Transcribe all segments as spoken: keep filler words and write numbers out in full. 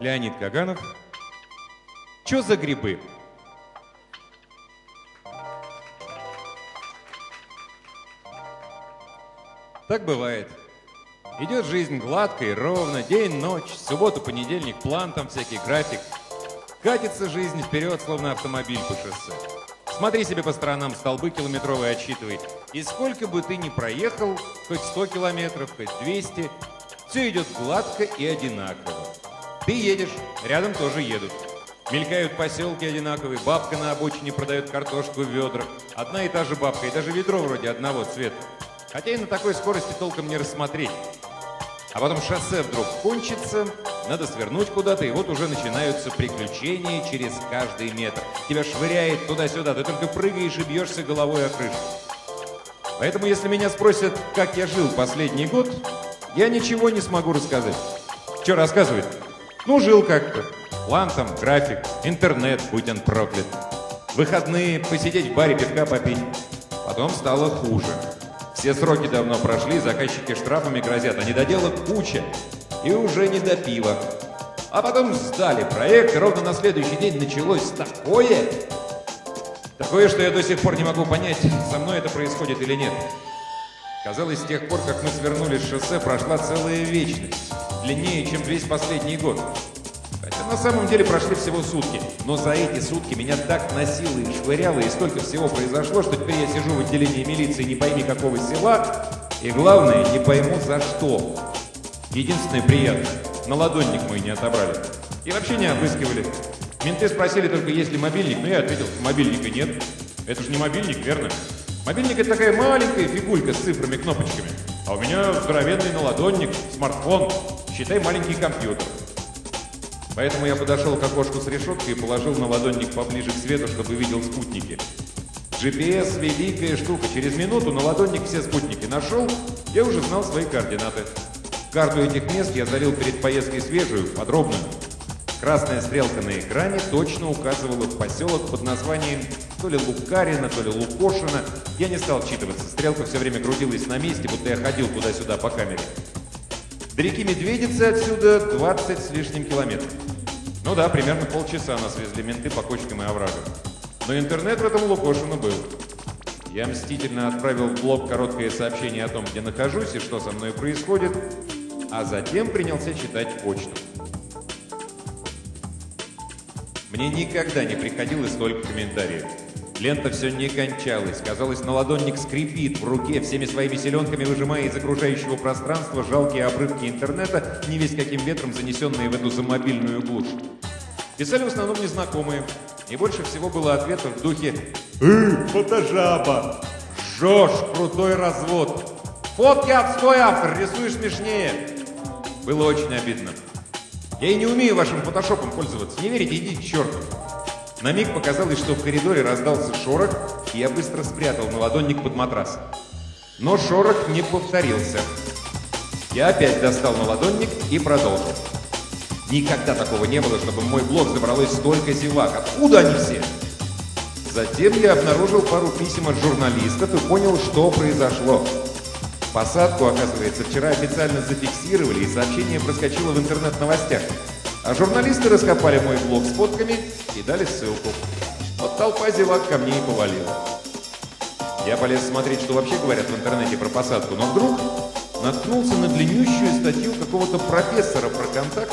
Леонид Каганов. Чё за грибы? Так бывает. Идет жизнь гладко и ровно, день-ночь, субботу-понедельник, план там всякий, график. Катится жизнь вперед, словно автомобиль по шоссе. Смотри себе по сторонам, столбы километровые отсчитывай. И сколько бы ты ни проехал, хоть сто километров, хоть двести, все идет гладко и одинаково. Ты едешь, рядом тоже едут. Мелькают поселки одинаковые, бабка на обочине продает картошку в ведрах. Одна и та же бабка, и даже ведро вроде одного цвета. Хотя и на такой скорости толком не рассмотреть. А потом шоссе вдруг кончится, надо свернуть куда-то, и вот уже начинаются приключения через каждый метр. Тебя швыряет туда-сюда, ты только прыгаешь и бьешься головой о крышу. Поэтому, если меня спросят, как я жил последний год, я ничего не смогу рассказать. Че рассказывать? Ну, жил как-то. План там, график, интернет, будь он проклят. Выходные, посидеть в баре, пивка попить. Потом стало хуже. Все сроки давно прошли, заказчики штрафами грозят, а недоделок куча, и уже не до пива. А потом сдали проект, и ровно на следующий день началось такое, такое, что я до сих пор не могу понять, со мной это происходит или нет. Казалось, с тех пор, как мы свернули с шоссе, прошла целая вечность, длиннее, чем весь последний год. Хотя на самом деле прошли всего сутки, но за эти сутки меня так носило и швыряло, и столько всего произошло, что теперь я сижу в отделении милиции не пойми какого села, и главное, не пойму за что. Единственное приятное, на ладонник мой не отобрали. И вообще не обыскивали. Менты спросили только, есть ли мобильник, но я ответил, мобильника нет. Это же не мобильник, верно? Мобильник — это такая маленькая фигулька с цифрами, кнопочками. А у меня здоровенный наладонник, смартфон, считай маленький компьютер. Поэтому я подошел к окошку с решеткой и положил на ладонник поближе к свету, чтобы видел спутники. джи пи эс — великая штука. Через минуту на ладонник все спутники нашел, я уже знал свои координаты. Карту этих мест я залил перед поездкой свежую, подробную. Красная стрелка на экране точно указывала в поселок под названием то ли Лукарина, то ли Лукошина. Я не стал вчитываться, стрелка все время крутилась на месте, будто я ходил туда-сюда по камере. До реки Медведицы отсюда двадцать с лишним километров. Ну да, примерно полчаса нас везли менты по кочкам и оврагам. Но интернет в этом Лукошино был. Я мстительно отправил в блог короткое сообщение о том, где нахожусь и что со мной происходит, а затем принялся читать почту. Мне никогда не приходилось столько комментариев. Лента все не кончалась. Казалось, наладонник скрипит в руке, всеми своими селенками выжимая из окружающего пространства жалкие обрывки интернета, не весь каким ветром занесенные в эту замобильную глушь. Писали в основном незнакомые, и больше всего было ответов в духе «Эй, фотожаба! Жош, крутой развод! Фотки отстой, автор, рисуешь смешнее!» Было очень обидно. «Я и не умею вашим фотошопом пользоваться, не верите, идите к черту!» На миг показалось, что в коридоре раздался шорох, и я быстро спрятал наладонник под матрас. Но шорох не повторился. Я опять достал наладонник и продолжил. Никогда такого не было, чтобы в мой блог забралось столько зевак. Откуда они все? Затем я обнаружил пару писем от журналистов и понял, что произошло. Посадку, оказывается, вчера официально зафиксировали, и сообщение проскочило в интернет-новостях. А журналисты раскопали мой блог с фотками и дали ссылку. Вот толпа зевак ко мне и повалила. Я полез смотреть, что вообще говорят в интернете про посадку, но вдруг наткнулся на длиннющую статью какого-то профессора про контакт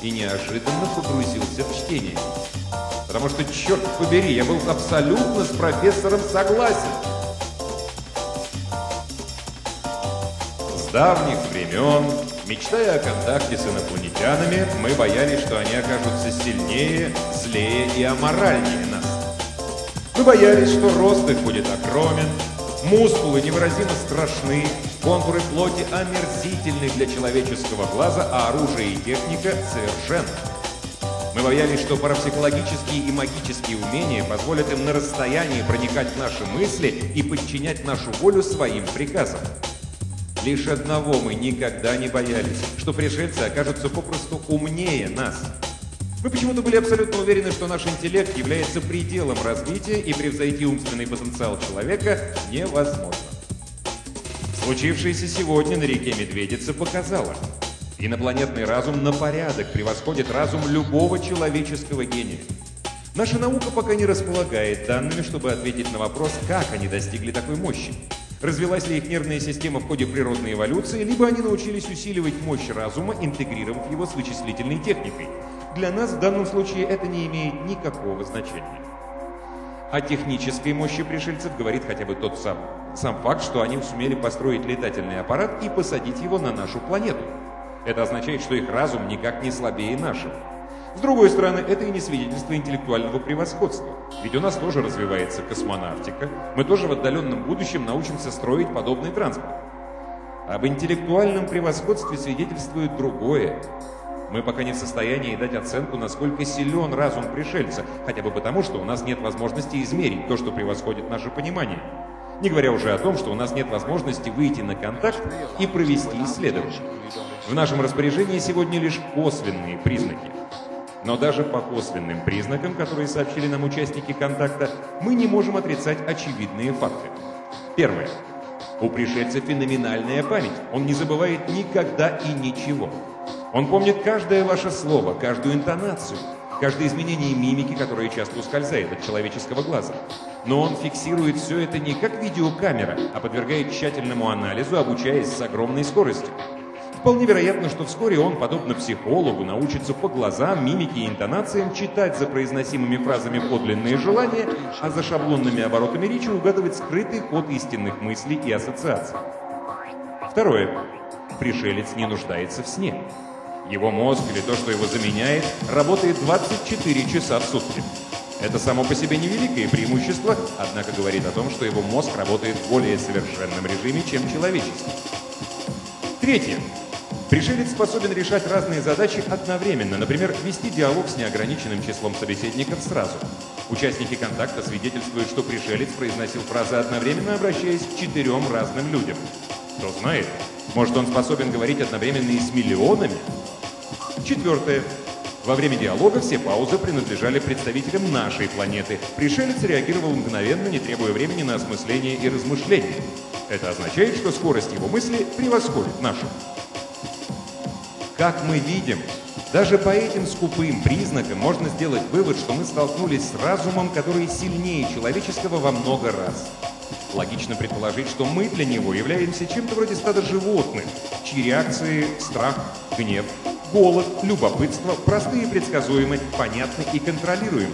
и неожиданно погрузился в чтение. Потому что, черт побери, я был абсолютно с профессором согласен. С давних времен, мечтая о контакте с инопланетянами, мы боялись, что они окажутся сильнее, злее и аморальнее нас. Мы боялись, что рост их будет огромен, мускулы невыразимо страшны, контуры плоти омерзительны для человеческого глаза, а оружие и техника совершенны. Мы боялись, что парапсихологические и магические умения позволят им на расстоянии проникать в наши мысли и подчинять нашу волю своим приказам. Лишь одного мы никогда не боялись, что пришельцы окажутся попросту умнее нас. Мы почему-то были абсолютно уверены, что наш интеллект является пределом развития, и превзойти умственный потенциал человека невозможно. Случившееся сегодня на реке Медведица показало. Инопланетный разум на порядок превосходит разум любого человеческого гения. Наша наука пока не располагает данными, чтобы ответить на вопрос, как они достигли такой мощи. Развилась ли их нервная система в ходе природной эволюции, либо они научились усиливать мощь разума, интегрировав его с вычислительной техникой. Для нас в данном случае это не имеет никакого значения. О технической мощи пришельцев говорит хотя бы тот сам, сам факт, что они сумели построить летательный аппарат и посадить его на нашу планету. Это означает, что их разум никак не слабее нашего. С другой стороны, это и не свидетельство интеллектуального превосходства. Ведь у нас тоже развивается космонавтика, мы тоже в отдаленном будущем научимся строить подобный транспорт. Об интеллектуальном превосходстве свидетельствует другое. Мы пока не в состоянии дать оценку, насколько силен разум пришельца, хотя бы потому, что у нас нет возможности измерить то, что превосходит наше понимание. Не говоря уже о том, что у нас нет возможности выйти на контакт и провести исследование. В нашем распоряжении сегодня лишь косвенные признаки. Но даже по косвенным признакам, которые сообщили нам участники контакта, мы не можем отрицать очевидные факты. Первое. У пришельца феноменальная память. Он не забывает никогда и ничего. Он помнит каждое ваше слово, каждую интонацию, каждое изменение мимики, которое часто ускользает от человеческого глаза. Но он фиксирует все это не как видеокамера, а подвергает тщательному анализу, обучаясь с огромной скоростью. Вполне вероятно, что вскоре он, подобно психологу, научится по глазам, мимике и интонациям читать за произносимыми фразами подлинные желания, а за шаблонными оборотами речи угадывать скрытый ход истинных мыслей и ассоциаций. Второе. Пришелец не нуждается в сне. Его мозг, или то, что его заменяет, работает двадцать четыре часа в сутки. Это само по себе невеликое преимущество, однако говорит о том, что его мозг работает в более совершенном режиме, чем человеческий. Третье. Пришелец способен решать разные задачи одновременно, например, вести диалог с неограниченным числом собеседников сразу. Участники контакта свидетельствуют, что пришелец произносил фразы одновременно, обращаясь к четырем разным людям. Кто знает, может, он способен говорить одновременно и с миллионами? Четвертое. Во время диалога все паузы принадлежали представителям нашей планеты. Пришелец реагировал мгновенно, не требуя времени на осмысление и размышление. Это означает, что скорость его мысли превосходит нашу. Как мы видим, даже по этим скупым признакам можно сделать вывод, что мы столкнулись с разумом, который сильнее человеческого во много раз. Логично предположить, что мы для него являемся чем-то вроде стада животных, чьи реакции – страх, гнев, голод, любопытство – простые, предсказуемые, понятны и контролируемы.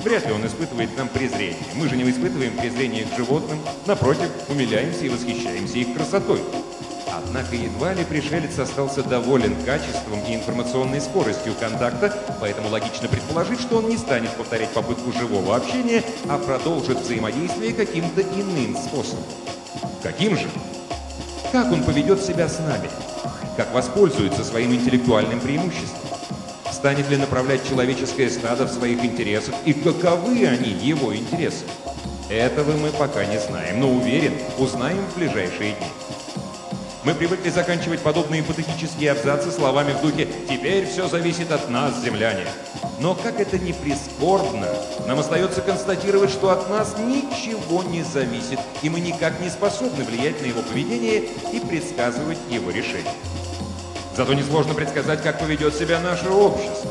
Вряд ли он испытывает к нам презрение. Мы же не испытываем презрение к животным, напротив, умиляемся и восхищаемся их красотой. Однако едва ли пришелец остался доволен качеством и информационной скоростью контакта, поэтому логично предположить, что он не станет повторять попытку живого общения, а продолжит взаимодействие каким-то иным способом. Каким же? Как он поведет себя с нами? Как воспользуется своим интеллектуальным преимуществом? Станет ли направлять человеческое стадо в своих интересах, и каковы они, его интересы? Этого мы пока не знаем, но уверен, узнаем в ближайшие дни. Мы привыкли заканчивать подобные патетические абзацы словами в духе «Теперь все зависит от нас, земляне». Но как это ни прискорбно, нам остается констатировать, что от нас ничего не зависит, и мы никак не способны влиять на его поведение и предсказывать его решение. Зато несложно предсказать, как поведет себя наше общество.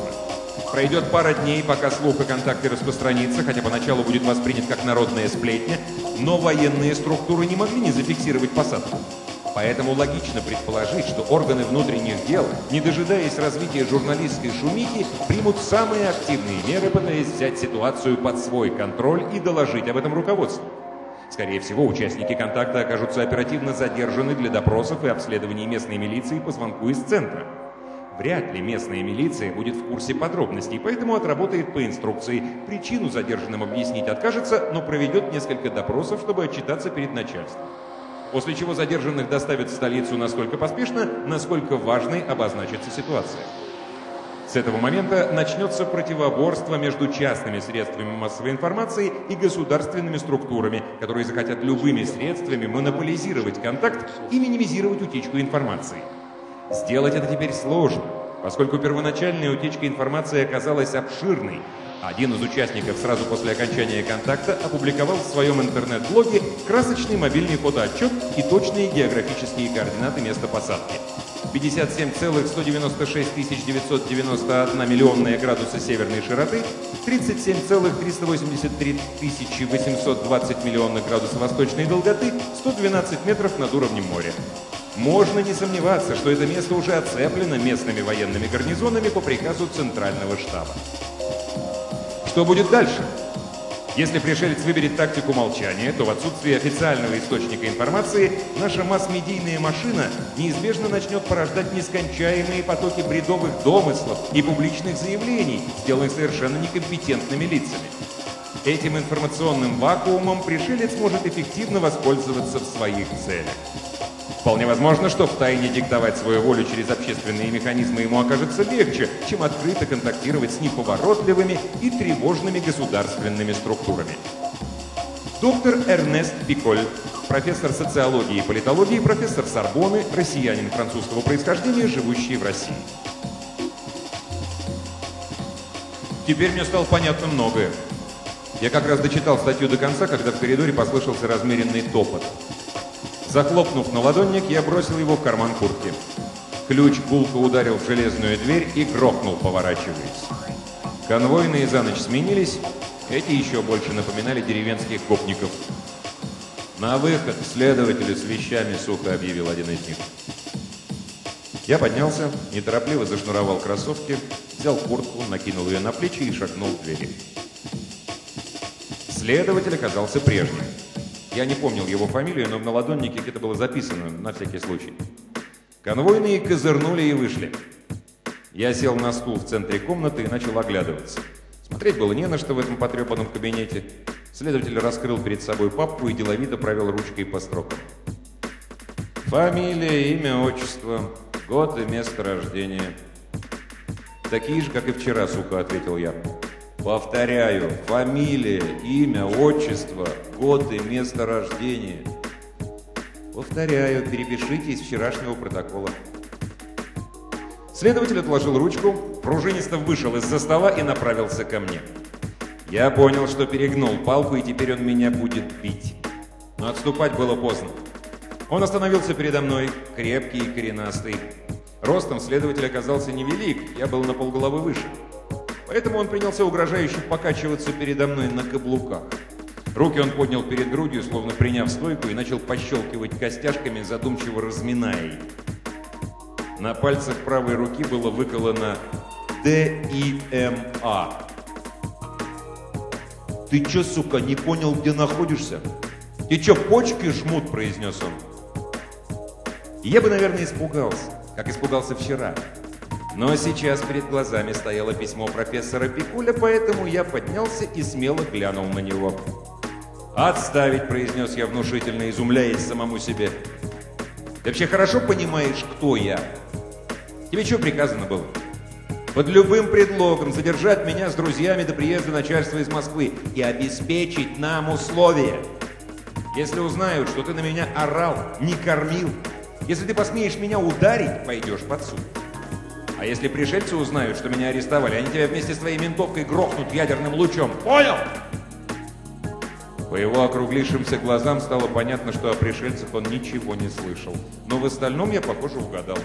Пройдет пара дней, пока слух о контакте распространится, хотя поначалу будет воспринят как народная сплетня, но военные структуры не могли не зафиксировать посадку. Поэтому логично предположить, что органы внутренних дел, не дожидаясь развития журналистской шумихи, примут самые активные меры, пытаясь взять ситуацию под свой контроль и доложить об этом руководству. Скорее всего, участники контакта окажутся оперативно задержаны для допросов и обследований местной милиции по звонку из центра. Вряд ли местная милиция будет в курсе подробностей, поэтому отработает по инструкции. Причину задержанным объяснить откажется, но проведет несколько допросов, чтобы отчитаться перед начальством. После чего задержанных доставят в столицу настолько поспешно, насколько важной обозначится ситуация. С этого момента начнется противоборство между частными средствами массовой информации и государственными структурами, которые захотят любыми средствами монополизировать контакт и минимизировать утечку информации. Сделать это теперь сложно. Поскольку первоначальная утечка информации оказалась обширной, один из участников сразу после окончания контакта опубликовал в своем интернет-блоге красочный мобильный фотоотчет и точные географические координаты места посадки. пятьдесят семь целых сто девяносто шесть тысяч девятьсот девяносто одна миллионная градуса северной широты, тридцать семь целых триста восемьдесят три тысячи восемьсот двадцать миллионных градусов восточной долготы, сто двенадцать метров над уровнем моря. Можно не сомневаться, что это место уже оцеплено местными военными гарнизонами по приказу Центрального штаба. Что будет дальше? Если пришелец выберет тактику молчания, то в отсутствии официального источника информации наша масс-медийная машина неизбежно начнет порождать нескончаемые потоки бредовых домыслов и публичных заявлений, сделанных совершенно некомпетентными лицами. Этим информационным вакуумом пришелец может эффективно воспользоваться в своих целях. Вполне возможно, что втайне диктовать свою волю через общественные механизмы ему окажется легче, чем открыто контактировать с неповоротливыми и тревожными государственными структурами. Доктор Эрнест Пиколь, профессор социологии и политологии, профессор Сорбоны, россиянин французского происхождения, живущий в России. Теперь мне стало понятно многое. Я как раз дочитал статью до конца, когда в коридоре послышался размеренный топот. Захлопнув на ладонник, я бросил его в карман куртки. Ключ гулко ударил в железную дверь и грохнул, поворачиваясь. Конвойные за ночь сменились, эти еще больше напоминали деревенских гопников. «На выход, следователи с вещами», — сухо объявил один из них. Я поднялся, неторопливо зашнуровал кроссовки, взял куртку, накинул ее на плечи и шагнул к двери. Следователь оказался прежним. Я не помнил его фамилию, но в наладоннике это было записано, на всякий случай. Конвойные козырнули и вышли. Я сел на стул в центре комнаты и начал оглядываться. Смотреть было не на что в этом потрепанном кабинете. Следователь раскрыл перед собой папку и деловито провел ручкой по строкам. Фамилия, имя, отчество, год и место рождения. Такие же, как и вчера, сука, ответил я. Повторяю, фамилия, имя, отчество, год и место рождения. Повторяю, перепишите из вчерашнего протокола. Следователь отложил ручку, пружинисто вышел из-за стола и направился ко мне. Я понял, что перегнул палку, и теперь он меня будет бить. Но отступать было поздно. Он остановился передо мной, крепкий и коренастый. Ростом следователь оказался невелик, я был на полголовы выше. Поэтому он принялся угрожающе покачиваться передо мной на каблуках. Руки он поднял перед грудью, словно приняв стойку, и начал пощелкивать костяшками, задумчиво разминая их. На пальцах правой руки было выколано «Д И М А». «Ты чё, сука, не понял, где находишься? Ты чё, почки жмут?» – произнес он. Я бы, наверное, испугался, как испугался вчера. Но сейчас перед глазами стояло письмо профессора Пикуля, поэтому я поднялся и смело глянул на него. «Отставить!» – произнес я внушительно, изумляясь самому себе. «Ты вообще хорошо понимаешь, кто я? Тебе что приказано было? Под любым предлогом задержать меня с друзьями до приезда начальства из Москвы и обеспечить нам условия. Если узнают, что ты на меня орал, не кормил, если ты посмеешь меня ударить, пойдешь под суд. А если пришельцы узнают, что меня арестовали, они тебя вместе с твоей ментовкой грохнут ядерным лучом. Понял?» По его округлившимся глазам стало понятно, что о пришельцах он ничего не слышал. Но в остальном я, похоже, угадал.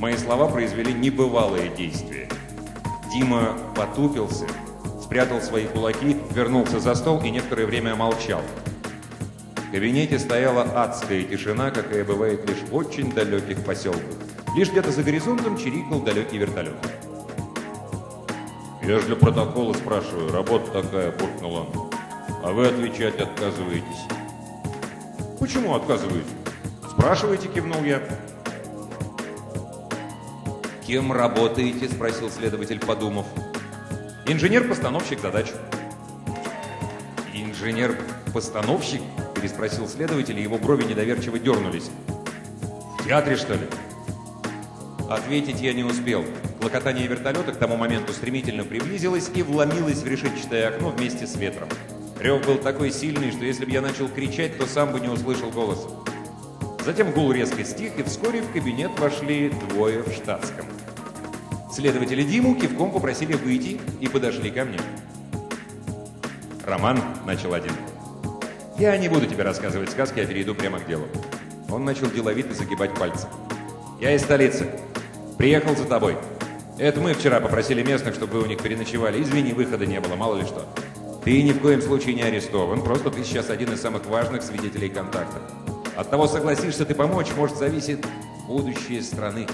Мои слова произвели небывалое действие. Дима потупился, спрятал свои кулаки, вернулся за стол и некоторое время молчал. В кабинете стояла адская тишина, какая бывает лишь в очень далеких поселках. Лишь где-то за горизонтом чирикнул далекий вертолет. «Я же для протокола спрашиваю, работа такая», — буркнул он. «А вы отвечать отказываетесь». «Почему отказываюсь?» «Спрашиваете», — кивнул я. «Кем работаете?» — спросил следователь, подумав. «Инженер-постановщик задач». «Инженер-постановщик?» — переспросил следователь, и его брови недоверчиво дернулись. «В театре, что ли?» Ответить я не успел. Клокотание вертолета к тому моменту стремительно приблизилось и вломилось в решетчатое окно вместе с ветром. Рев был такой сильный, что если бы я начал кричать, то сам бы не услышал голоса. Затем гул резко стих, и вскоре в кабинет вошли двое в штатском. Следователи Диму кивком попросили выйти и подошли ко мне. «Роман», — начал один. «Я не буду тебе рассказывать сказки, я перейду прямо к делу». Он начал деловито загибать пальцы. «Я из столицы. Приехал за тобой. Это мы вчера попросили местных, чтобы вы у них переночевали. Извини, выхода не было, мало ли что. Ты ни в коем случае не арестован, просто ты сейчас один из самых важных свидетелей контакта. От того, согласишься ты помочь, может, зависит будущее страны».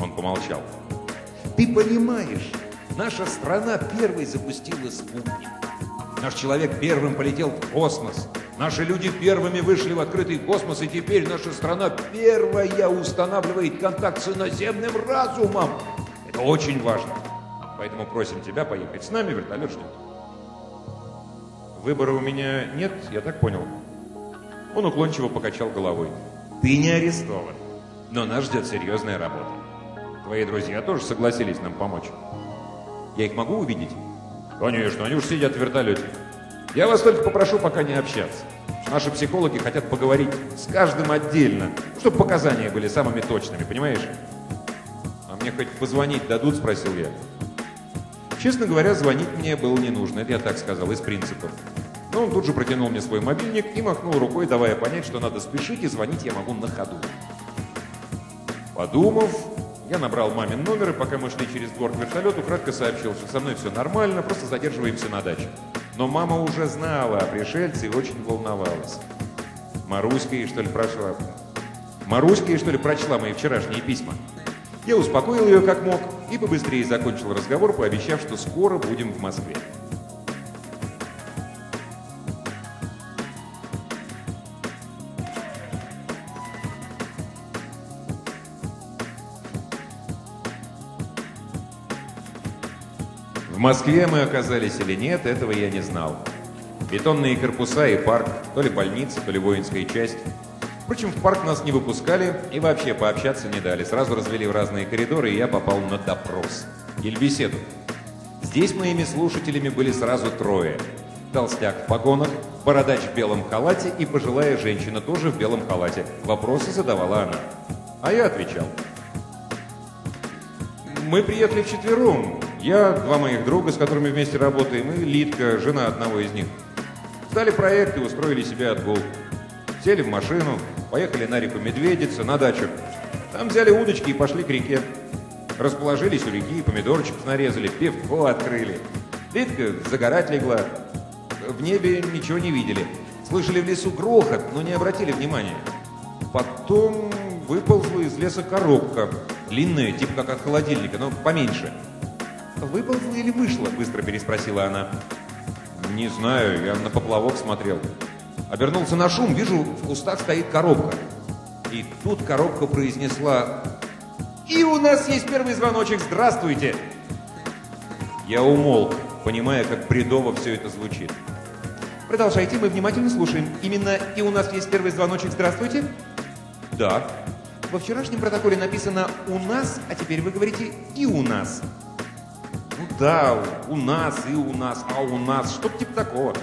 Он помолчал. «Ты понимаешь, наша страна первой запустила спутник. Наш человек первым полетел в космос. Наши люди первыми вышли в открытый космос, и теперь наша страна первая устанавливает контакт с иноземным разумом. Это очень важно. Поэтому просим тебя поехать с нами, вертолет ждет». «Выбора у меня нет, я так понял». Он уклончиво покачал головой. «Ты не арестован, но нас ждет серьезная работа. Твои друзья тоже согласились нам помочь». «Я их могу увидеть?» «Конечно, они уж сидят в вертолете. Я вас только попрошу пока не общаться. Наши психологи хотят поговорить с каждым отдельно, чтобы показания были самыми точными, понимаешь?» «А мне хоть позвонить дадут?» – спросил я. Честно говоря, звонить мне было не нужно, это я так сказал, из принципов. Но он тут же протянул мне свой мобильник и махнул рукой, давая понять, что надо спешить, и звонить я могу на ходу. Подумав, я набрал мамин номер, и пока мы шли через двор к вертолету, кратко сообщил, что со мной все нормально, просто задерживаемся на даче. Но мама уже знала о пришельце и очень волновалась. Маруська ей, что ли, прошла... Маруська ей, что ли, прочла мои вчерашние письма. Я успокоил ее как мог и побыстрее закончил разговор, пообещав, что скоро будем в Москве. В Москве мы оказались или нет, этого я не знал. Бетонные корпуса и парк, то ли больница, то ли воинская часть. Впрочем, в парк нас не выпускали и вообще пообщаться не дали. Сразу развели в разные коридоры, и я попал на допрос. Или беседу. Здесь моими слушателями были сразу трое. Толстяк в погонах, бородач в белом халате и пожилая женщина тоже в белом халате. Вопросы задавала она. А я отвечал. Мы приехали вчетвером. Я, два моих друга, с которыми вместе работаем, и Литка, жена одного из них. Сдали проект и устроили себе отгул. Сели в машину, поехали на реку Медведица, на дачу. Там взяли удочки и пошли к реке. Расположились у реки, помидорчиков нарезали, пивко открыли. Литка загорать легла. В небе ничего не видели. Слышали в лесу грохот, но не обратили внимания. Потом выползла из леса коробка. Длинная, типа как от холодильника, но поменьше. «Выползла или вышла?» – быстро переспросила она. «Не знаю, я на поплавок смотрел. Обернулся на шум, вижу, в кустах стоит коробка». И тут коробка произнесла: «И у нас есть первый звоночек, здравствуйте!» Я умолк, понимая, как бредово все это звучит. «Продолжайте, мы внимательно слушаем. Именно «и у нас есть первый звоночек, здравствуйте»?» «Да». «Во вчерашнем протоколе написано «у нас», а теперь вы говорите «и у нас». Ну да, у нас, и у нас, а у нас, что-то типа такого».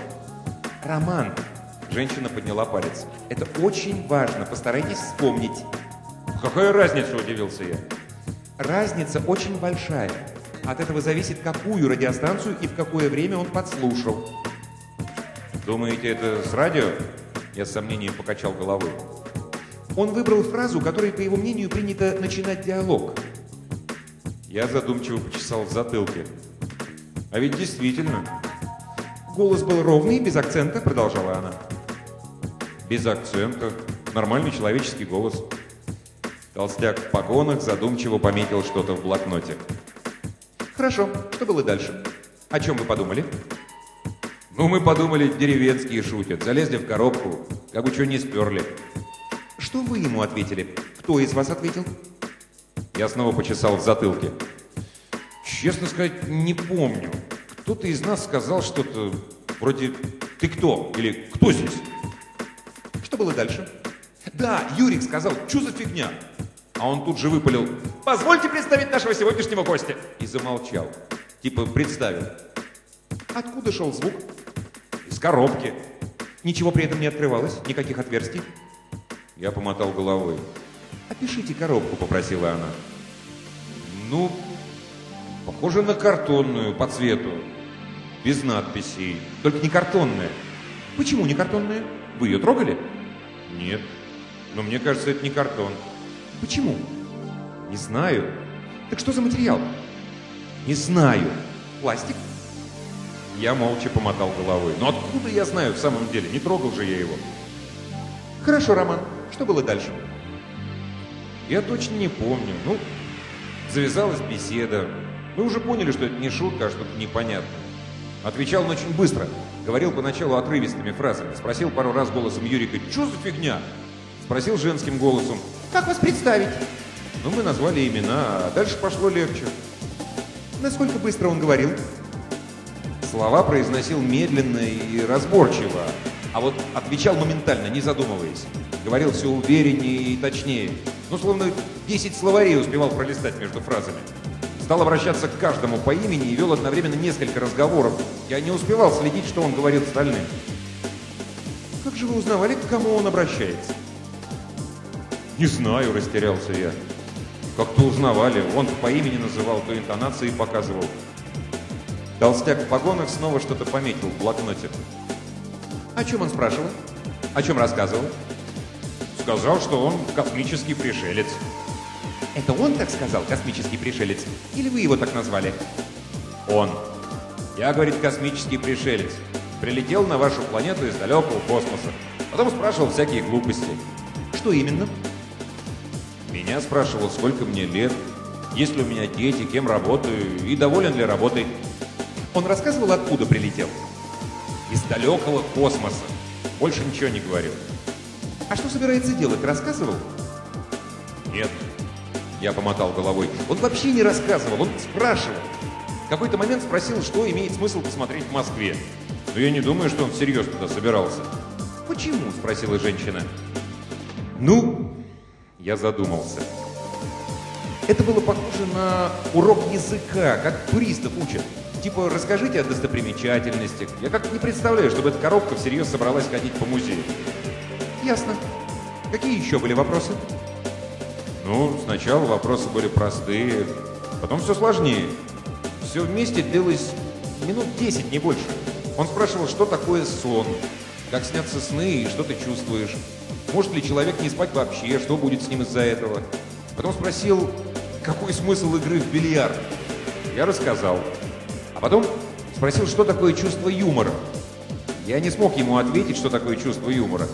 «Роман», женщина подняла палец, «это очень важно, постарайтесь вспомнить». «Какая разница?» – удивился я. «Разница очень большая. От этого зависит, какую радиостанцию и в какое время он подслушал». «Думаете, это с радио?» Я с сомнением покачал головой. «Он выбрал фразу, которой, по его мнению, принято начинать диалог». Я задумчиво почесал в затылке. «А ведь действительно». «Голос был ровный, без акцента», — продолжала она. «Без акцента. Нормальный человеческий голос». Толстяк в погонах задумчиво пометил что-то в блокноте. «Хорошо. Что было дальше? О чем вы подумали?» «Ну, мы подумали, деревенские шутят. Залезли в коробку, как бы что не сперли». «Что вы ему ответили? Кто из вас ответил?» Я снова почесал в затылке. «Честно сказать, не помню. Кто-то из нас сказал что-то вроде «ты кто?» или «кто здесь?» Что было дальше?» «Да, Юрик сказал «чё за фигня?» А он тут же выпалил «позвольте представить нашего сегодняшнего гостя!» и замолчал. Типа представил. «Откуда шел звук?» «Из коробки». «Ничего при этом не открывалось? Никаких отверстий?» Я помотал головой. «Опишите коробку», — попросила она. «Ну, Похоже на картонную по цвету. Без надписей. Только не картонная. Почему не картонная? Вы ее трогали? Нет. Но мне кажется, это не картон. Почему? Не знаю. Так что за материал? Не знаю. Пластик? Я молча помотал головой. Но откуда я знаю в самом деле? Не трогал же я его. Хорошо, Роман. Что было дальше? Я точно не помню. Ну, завязалась беседа. Мы уже поняли, что это не шутка, а что-то непонятное. Отвечал он очень быстро. Говорил поначалу отрывистыми фразами. Спросил пару раз голосом Юрика, что за фигня? Спросил женским голосом, как вас представить? Ну, мы назвали имена, а дальше пошло легче. Насколько быстро он говорил? Слова произносил медленно и разборчиво, а вот отвечал моментально, не задумываясь. Говорил все увереннее и точнее. Ну, словно десять словарей успевал пролистать между фразами. Стал обращаться к каждому по имени и вел одновременно несколько разговоров. Я не успевал следить, что он говорил остальным. Как же вы узнавали, к кому он обращается? Не знаю, растерялся я. Как-то узнавали. Он по имени называл, по интонации показывал. Толстяк в погонах снова что-то пометил в блокноте. О чем он спрашивал? О чем рассказывал? Сказал, что он космический пришелец. Это он так сказал, космический пришелец? Или вы его так назвали? Он. Я, говорит, космический пришелец. Прилетел на вашу планету из далекого космоса. Потом спрашивал всякие глупости. Что именно? Меня спрашивал, сколько мне лет, есть ли у меня дети, кем работаю и доволен ли работой. Он рассказывал, откуда прилетел? Из далекого космоса. Больше ничего не говорил. А что собирается делать? Рассказывал? Нет. Я помотал головой. Он вообще не рассказывал, он спрашивал. В какой-то момент спросил, что имеет смысл посмотреть в Москве. Но я не думаю, что он всерьез туда собирался. Почему? Спросила женщина. Ну, я задумался. Это было похоже на урок языка, как туристов учат. Типа, расскажите о достопримечательностях. Я как-то не представляю, чтобы эта коробка всерьез собралась ходить по музею. Ясно. Какие еще были вопросы? Ну, сначала вопросы были простые, потом все сложнее. Все вместе длилось минут десять, не больше. Он спрашивал, что такое сон, как снятся сны и что ты чувствуешь. Может ли человек не спать вообще, что будет с ним из-за этого. Потом спросил, какой смысл игры в бильярд. Я рассказал. А потом спросил, что такое чувство юмора. Я не смог ему ответить, что такое чувство юмора.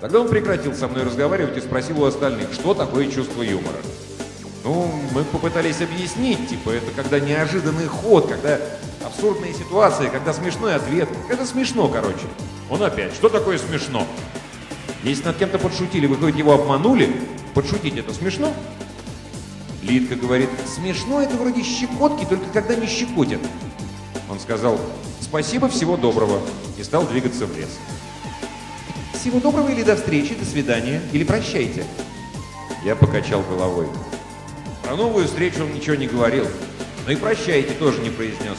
Тогда он прекратил со мной разговаривать и спросил у остальных, что такое чувство юмора. Ну, мы попытались объяснить, типа, это когда неожиданный ход, когда абсурдные ситуации, когда смешной ответ. Это смешно, короче. Он опять, что такое смешно? Если над кем-то подшутили, вы, говорит, его обманули, подшутить это смешно? Лидка говорит, смешно это вроде щекотки, только когда не щекотят. Он сказал, спасибо, всего доброго, и стал двигаться в лес. Всего доброго или до встречи, до свидания, или прощайте. Я покачал головой. Про новую встречу он ничего не говорил, но и прощайте тоже не произнес.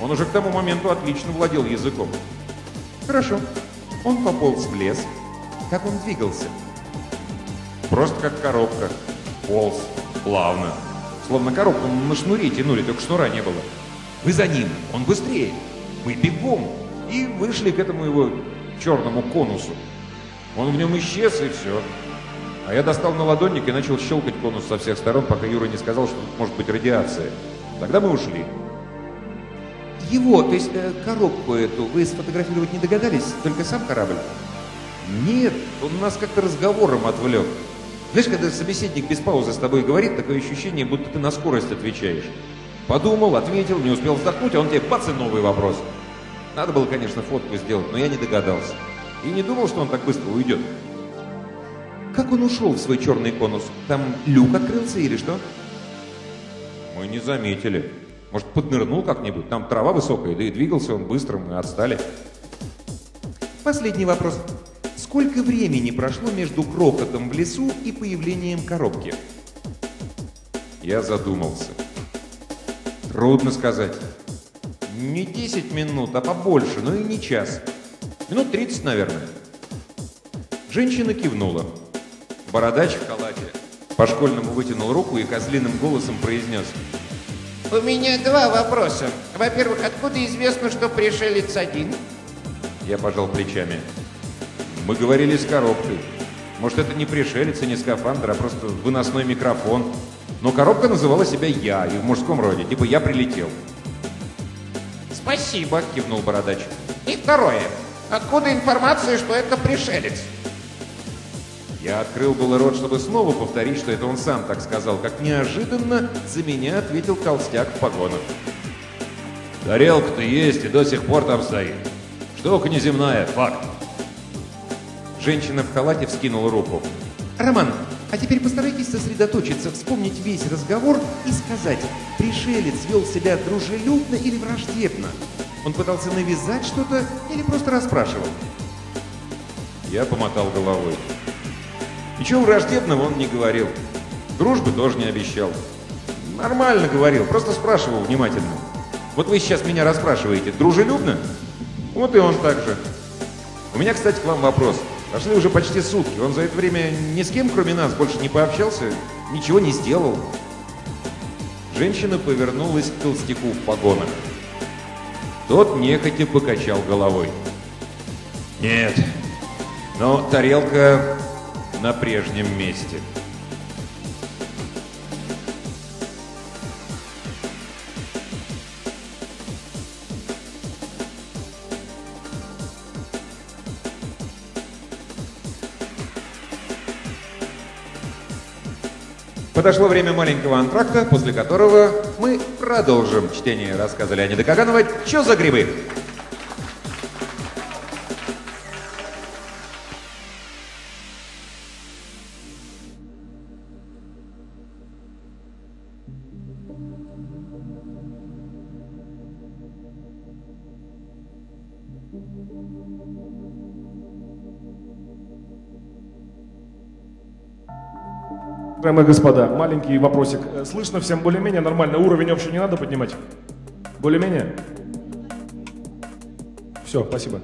Он уже к тому моменту отлично владел языком. Хорошо. Он пополз в лес. Как он двигался? Просто как коробка. Полз. Плавно. Словно коробку на шнуре тянули, только шнура не было. Вы за ним. Он быстрее. Мы бегом. И вышли к этому его черному конусу. Он в нем исчез, и все. А я достал на ладонник и начал щелкать конус со всех сторон, пока Юра не сказал, что тут может быть радиация. Тогда мы ушли. Его, то есть э, коробку эту, вы сфотографировать не догадались? Только сам корабль? Нет, он нас как-то разговором отвлек. Знаешь, когда собеседник без паузы с тобой говорит, такое ощущение, будто ты на скорость отвечаешь. Подумал, ответил, не успел вздохнуть, а он тебе бац и новый вопрос. Надо было, конечно, фотку сделать, но я не догадался. И не думал, что он так быстро уйдет. Как он ушел в свой черный конус? Там люк открылся или что? Мы не заметили. Может, поднырнул как-нибудь? Там трава высокая, да и двигался он быстро, мы отстали. Последний вопрос. Сколько времени прошло между крохотом в лесу и появлением коробки? Я задумался. Трудно сказать. Не десять минут, а побольше, но и не час. Минут тридцать, наверное. Женщина кивнула. Бородач в халате по-школьному вытянул руку и козлиным голосом произнес. У меня два вопроса. Во-первых, откуда известно, что пришелец один? Я пожал плечами. Мы говорили с коробкой. Может, это не пришелец и не скафандр, а просто выносной микрофон. Но коробка называла себя «Я», и в мужском роде. Типа «Я прилетел». «Спасибо», — кивнул бородач. «И второе. Откуда информация, что это пришелец?» Я открыл было рот, чтобы снова повторить, что это он сам так сказал, как неожиданно за меня ответил толстяк в погонах. «Тарелка-то есть и до сих пор там стоит. Штука неземная, факт». Женщина в халате вскинула руку. «Роман, а теперь постарайтесь сосредоточиться, вспомнить весь разговор и сказать, пришелец вел себя дружелюбно или враждебно. Он пытался навязать что-то или просто расспрашивал?» Я помотал головой. Ничего враждебного он не говорил. Дружбы тоже не обещал. Нормально говорил, просто спрашивал внимательно. Вот вы сейчас меня расспрашиваете, дружелюбно? Вот и он так же. У меня, кстати, к вам вопрос. Прошли уже почти сутки. Он за это время ни с кем, кроме нас, больше не пообщался, ничего не сделал. Женщина повернулась к толстяку в погонах. Тот нехотя покачал головой. Нет, но тарелка на прежнем месте. Подошло время маленького антракта, после которого мы продолжим чтение рассказа Леонида Каганова «Чё за грибы?». Дамы и господа, маленький вопросик. Слышно всем более-менее нормально? Уровень общий не надо поднимать? Более-менее? Все, спасибо.